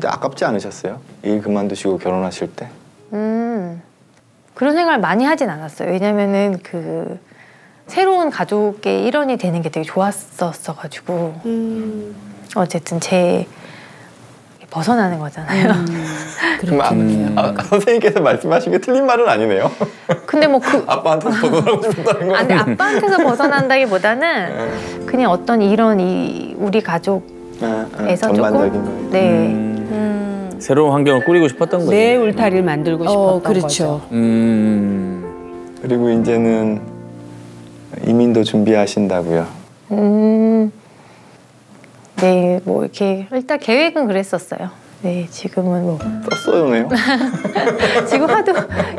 근데 아깝지 않으셨어요? 일 그만두시고 결혼하실 때? 그런 생각을 많이 하진 않았어요. 왜냐면은 그 새로운 가족의 일원이 되는 게 되게 좋았었어가지고 어쨌든 제 벗어나는 거잖아요. 그렇군요. 선생님께서 말씀하신 게 틀린 말은 아니네요. 근데 뭐 그 아빠한테서 벗어나고 싶다는 거 아니에요? 아니, 아빠한테서 벗어난다기보다는 그냥 어떤 이런 이 우리 가족에서 조금 네. 새로운 환경을 꾸리고 싶었던 거죠. 내 울타리를 만들고 싶었던 그렇죠. 거죠. 그리고 이제는 이민도 준비하신다고요. 네, 뭐 이렇게 일단 계획은 그랬었어요. 네, 지금은 뭐 떴어요네요. 지금 화두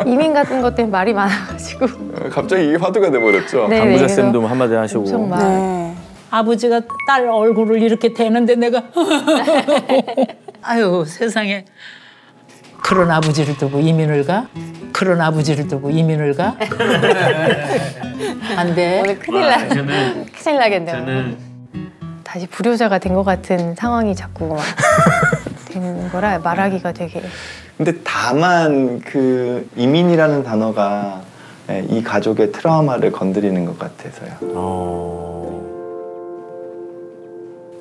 이민 같은 것 때문에 말이 많아가지고 갑자기 이게 화두가 돼버렸죠. 네, 강부자 쌤도 한마디 하시고. 네. 아버지가 딸 얼굴을 이렇게 대는데 내가 아유 세상에 그런 아버지를 두고 이민을 가? 그런 아버지를 두고 이민을 가? 안 돼. 오늘 큰일 나. 큰일 나겠네요. 저는... 다시 불효자가 된 것 같은 상황이 자꾸 되는 거라 말하기가 되게. 근데 다만 그 이민이라는 단어가 이 가족의 트라우마를 건드리는 것 같아서요.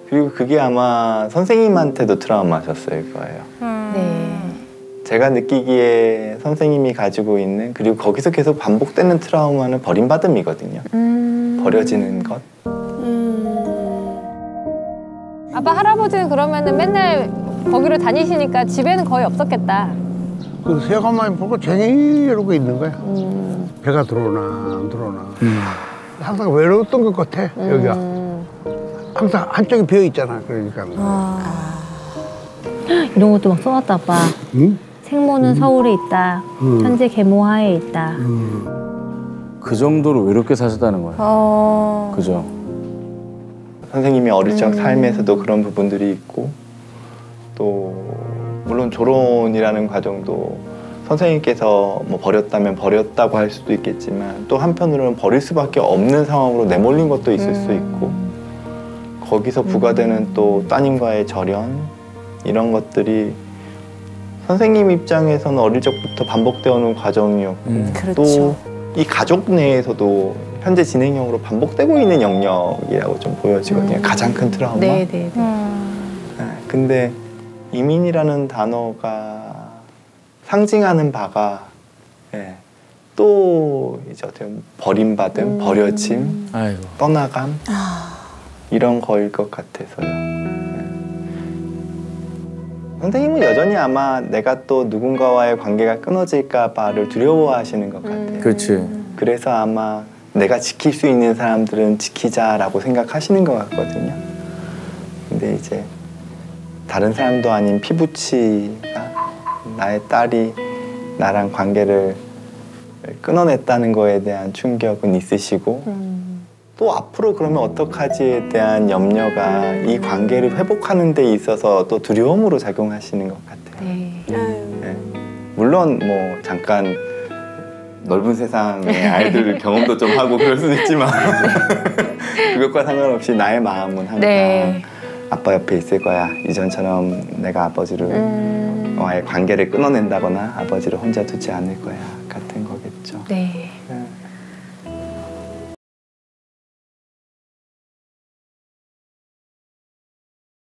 그리고 그게 아마 선생님한테도 트라우마셨을 거예요. 네. 제가 느끼기에 선생님이 가지고 있는 그리고 거기서 계속 반복되는 트라우마는 버림받음이거든요. 버려지는 것. 아빠 할아버지는 그러면은 맨날 거기로 다니시니까 집에는 거의 없었겠다. 그 새가 많이 보고 쟁이 이러고 있는 거야. 배가 들어오나 안 들어오나. 항상 외로웠던 것 같아 여기가. 항상 한쪽이 비어 있잖아 그러니까. 이런 것도 막 써놨다 아빠. 생모는 서울에 있다. 현재 계모하에 있다. 그 정도로 외롭게 사셨다는 거야. 그죠? 선생님이 어릴 적 삶에서도 그런 부분들이 있고 또 물론 조론이라는 과정도 선생님께서 뭐 버렸다면 버렸다고 할 수도 있겠지만 또 한편으로는 버릴 수밖에 없는 상황으로 내몰린 것도 있을 수 있고 거기서 부과되는 또 따님과의 절연 이런 것들이 선생님 입장에서는 어릴 적부터 반복되어 오는 과정이었고 그렇죠. 또 이 가족 내에서도 현재 진행형으로 반복되고 있는 영역이라고 좀 보여지거든요. 가장 큰 트라우마. 네네네. 근데 이민이라는 단어가 상징하는 바가 또 이제 어떻게 보면 버림받음, 버려짐, 아이고. 떠나감 이런 거일 것 같아서요. 선생님은 여전히 아마 내가 또 누군가와의 관계가 끊어질까 봐를 두려워하시는 것 같아요. 그렇지. 그래서 아마 내가 지킬 수 있는 사람들은 지키자라고 생각하시는 것 같거든요. 근데 이제 다른 사람도 아닌 피부치가 나의 딸이 나랑 관계를 끊어냈다는 거에 대한 충격은 있으시고 또 앞으로 그러면 어떡하지에 대한 염려가 이 관계를 회복하는 데 있어서 또 두려움으로 작용하시는 것 같아요. 네. 네. 물론 뭐 잠깐 넓은 세상의 아이들 경험도 좀 하고 그럴 수는 있지만 그것과 상관없이 나의 마음은 항상 네. 아빠 옆에 있을 거야. 이전처럼 내가 아버지를 와의 관계를 끊어낸다거나 아버지를 혼자 두지 않을 거야 같은 거겠죠. 네.